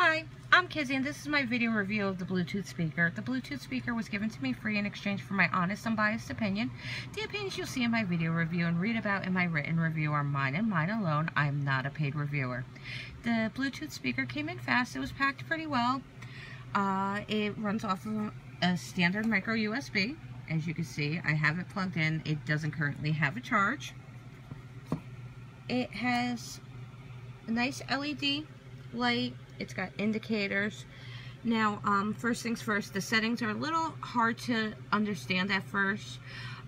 Hi, I'm Kizzy and this is my video review of the Bluetooth speaker. The Bluetooth speaker was given to me free in exchange for my honest, unbiased opinion. The opinions you'll see in my video review and read about in my written review are mine and mine alone. I am not a paid reviewer. The Bluetooth speaker came in fast. It was packed pretty well. It runs off of a standard micro USB. As you can see, I have it plugged in. It doesn't currently have a charge. It has a nice LED light. It's got indicators. Now, first things first, the settings are a little hard to understand at first,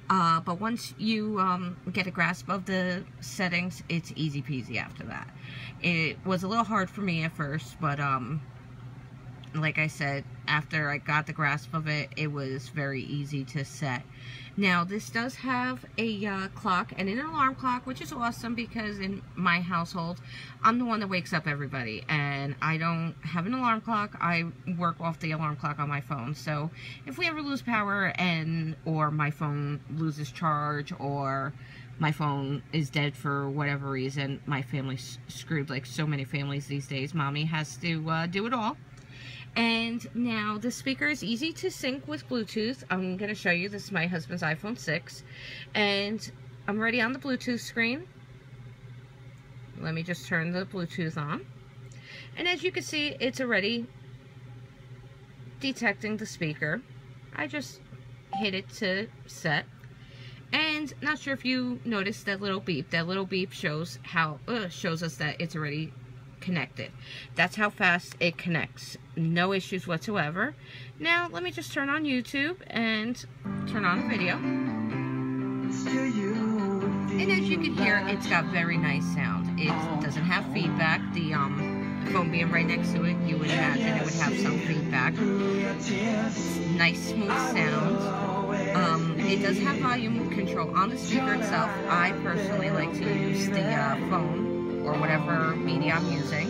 but once you get a grasp of the settings, it's easy peasy after that. It was a little hard for me at first, but like I said, after I got the grasp of it, it was very easy to set. Now, this does have a clock and an alarm clock, which is awesome because in my household, I'm the one that wakes up everybody, and I don't have an alarm clock. I work off the alarm clock on my phone, so if we ever lose power or my phone loses charge or my phone is dead for whatever reason, my family's screwed like so many families these days. Mommy has to do it all. And now the speaker is easy to sync with Bluetooth. I'm going to show you, this is my husband's iPhone 6. And I'm already on the Bluetooth screen. Let me just turn the Bluetooth on. And as you can see, it's already detecting the speaker. I just hit it to set. And not sure if you noticed that little beep. That little beep shows shows us that it's already connected. That's how fast it connects. No issues whatsoever. Now let me just turn on YouTube and turn on a video. And as you can hear, it's got very nice sound. It doesn't have feedback. The phone being right next to it, you would imagine it would have some feedback. Nice smooth sound. It does have volume control on the speaker itself. I personally like to use the phone or whatever media I'm using,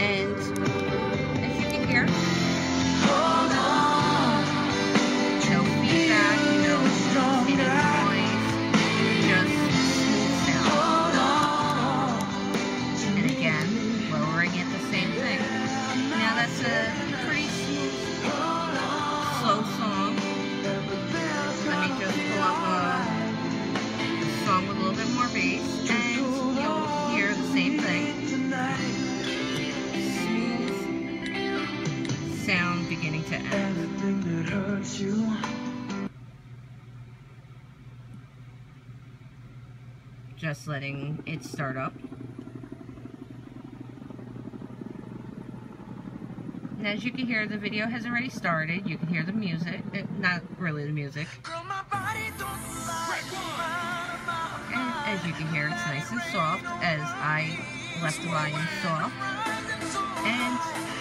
and as you can hear, no feedback, no any noise, just smooth sound. And again, lowering it, the same thing. Now that's a pretty smooth, slow song. Let me just pull up a song with a little bit more bass, and you'll same thing. Smooth sound beginning to end. Just letting it start up. And as you can hear, the video has already started. You can hear the music. Not really the music. As you can hear, it's nice and soft, as I left the volume soft, and